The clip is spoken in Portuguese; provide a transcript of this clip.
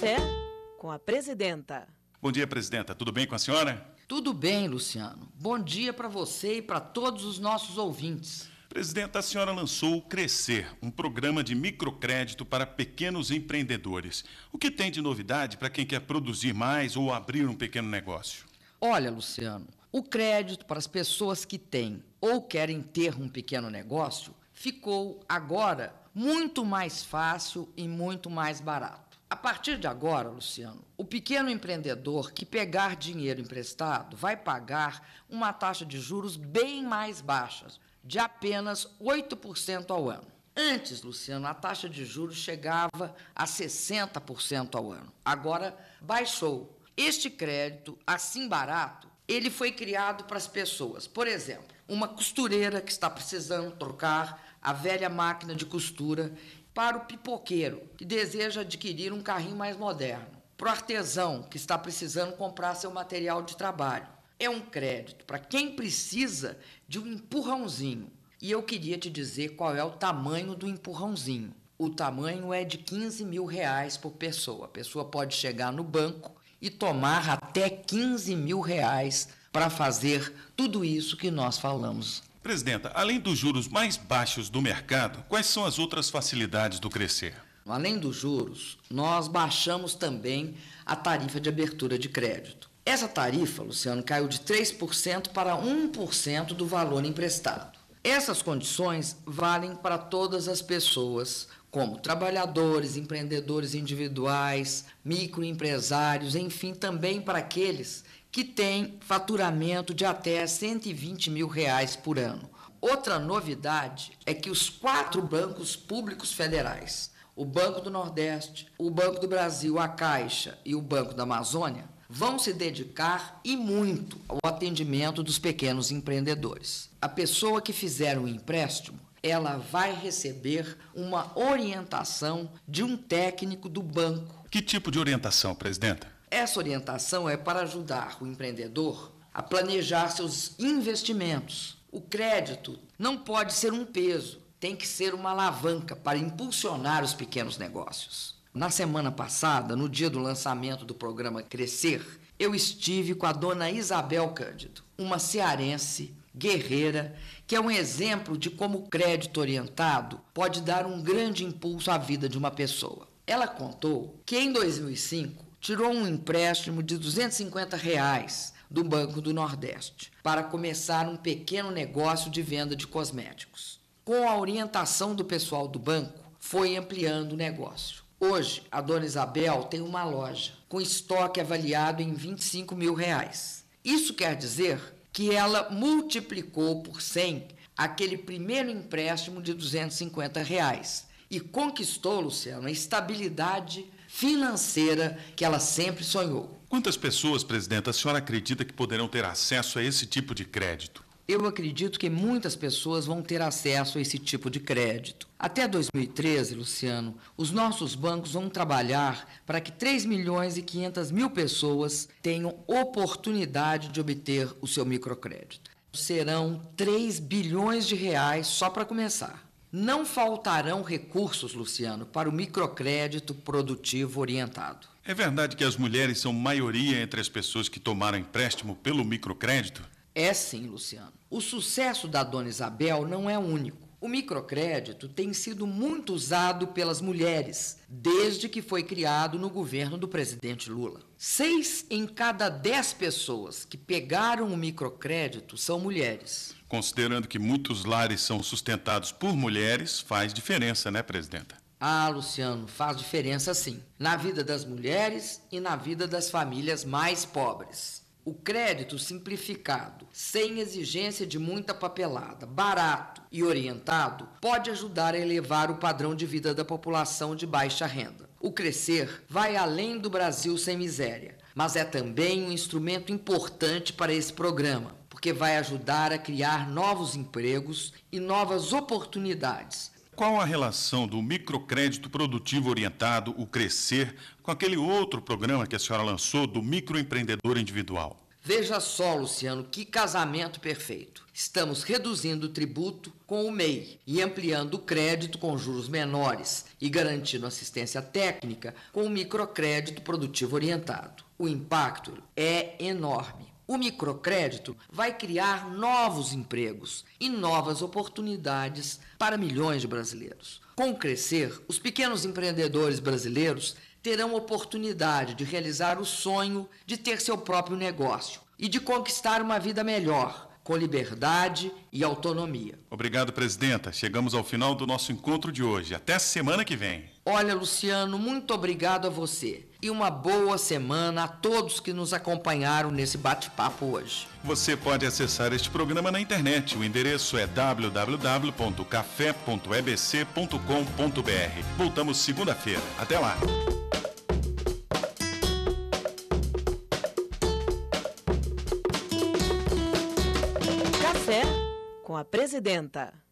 Café com a Presidenta. Bom dia, Presidenta. Tudo bem com a senhora? Tudo bem, Luciano. Bom dia para você e para todos os nossos ouvintes. Presidenta, a senhora lançou o Crescer, um programa de microcrédito para pequenos empreendedores. O que tem de novidade para quem quer produzir mais ou abrir um pequeno negócio? Olha, Luciano, o crédito para as pessoas que têm ou querem ter um pequeno negócio ficou agora muito mais fácil e muito mais barato. A partir de agora, Luciano, o pequeno empreendedor que pegar dinheiro emprestado vai pagar uma taxa de juros bem mais baixa, de apenas 8% ao ano. Antes, Luciano, a taxa de juros chegava a 60% ao ano. Agora baixou. Este crédito, assim barato, ele foi criado para as pessoas. Por exemplo, uma costureira que está precisando trocar a velha máquina de costura, para o pipoqueiro que deseja adquirir um carrinho mais moderno, para o artesão que está precisando comprar seu material de trabalho. É um crédito para quem precisa de um empurrãozinho. E eu queria te dizer qual é o tamanho do empurrãozinho. O tamanho é de R$15 mil por pessoa. A pessoa pode chegar no banco e tomar até R$15 mil para fazer tudo isso que nós falamos. Presidenta, além dos juros mais baixos do mercado, quais são as outras facilidades do Crescer? Além dos juros, nós baixamos também a tarifa de abertura de crédito. Essa tarifa, Luciano, caiu de 3% para 1% do valor emprestado. Essas condições valem para todas as pessoas, como trabalhadores, empreendedores individuais, microempresários, enfim, também para aqueles que têm faturamento de até R$120 mil por ano. Outra novidade é que os 4 bancos públicos federais, o Banco do Nordeste, o Banco do Brasil, a Caixa e o Banco da Amazônia, vão se dedicar e muito ao atendimento dos pequenos empreendedores. A pessoa que fizer um empréstimo, ela vai receber uma orientação de um técnico do banco. Que tipo de orientação, Presidenta? Essa orientação é para ajudar o empreendedor a planejar seus investimentos. O crédito não pode ser um peso, tem que ser uma alavanca para impulsionar os pequenos negócios. Na semana passada, no dia do lançamento do programa Crescer, eu estive com a dona Isabel Cândido, uma cearense guerreira, que é um exemplo de como o crédito orientado pode dar um grande impulso à vida de uma pessoa. Ela contou que em 2005 tirou um empréstimo de R$250 do Banco do Nordeste para começar um pequeno negócio de venda de cosméticos. Com a orientação do pessoal do banco, foi ampliando o negócio. Hoje, a dona Isabel tem uma loja com estoque avaliado em R$25 mil. Isso quer dizer que ela multiplicou por 100 aquele primeiro empréstimo de R$250 e conquistou, Luciano, a estabilidade financeira que ela sempre sonhou. Quantas pessoas, Presidenta, a senhora acredita que poderão ter acesso a esse tipo de crédito? Eu acredito que muitas pessoas vão ter acesso a esse tipo de crédito. Até 2013, Luciano, os nossos bancos vão trabalhar para que 3.500.000 pessoas tenham oportunidade de obter o seu microcrédito. Serão R$3 bilhões só para começar. Não faltarão recursos, Luciano, para o microcrédito produtivo orientado. É verdade que as mulheres são maioria entre as pessoas que tomaram empréstimo pelo microcrédito? É sim, Luciano. O sucesso da dona Isabel não é único. O microcrédito tem sido muito usado pelas mulheres, desde que foi criado no governo do presidente Lula. 6 em cada 10 pessoas que pegaram o microcrédito são mulheres. Considerando que muitos lares são sustentados por mulheres, faz diferença, né, Presidenta? Ah, Luciano, faz diferença sim. Na vida das mulheres e na vida das famílias mais pobres. O crédito simplificado, sem exigência de muita papelada, barato e orientado, pode ajudar a elevar o padrão de vida da população de baixa renda. O Crescer vai além do Brasil sem miséria, mas é também um instrumento importante para esse programa, porque vai ajudar a criar novos empregos e novas oportunidades. Qual a relação do microcrédito produtivo orientado, o Crescer, com aquele outro programa que a senhora lançou do microempreendedor individual? Veja só, Luciano, que casamento perfeito. Estamos reduzindo o tributo com o MEI e ampliando o crédito com juros menores e garantindo assistência técnica com o microcrédito produtivo orientado. O impacto é enorme. O microcrédito vai criar novos empregos e novas oportunidades para milhões de brasileiros. Com o Crescer, os pequenos empreendedores brasileiros terão oportunidade de realizar o sonho de ter seu próprio negócio e de conquistar uma vida melhor, com liberdade e autonomia. Obrigado, presidenta. Chegamos ao final do nosso encontro de hoje. Até semana que vem. Olha, Luciano, muito obrigado a você. E uma boa semana a todos que nos acompanharam nesse bate-papo hoje. Você pode acessar este programa na internet. O endereço é www.café.ebc.com.br. Voltamos segunda-feira. Até lá. Com a presidenta.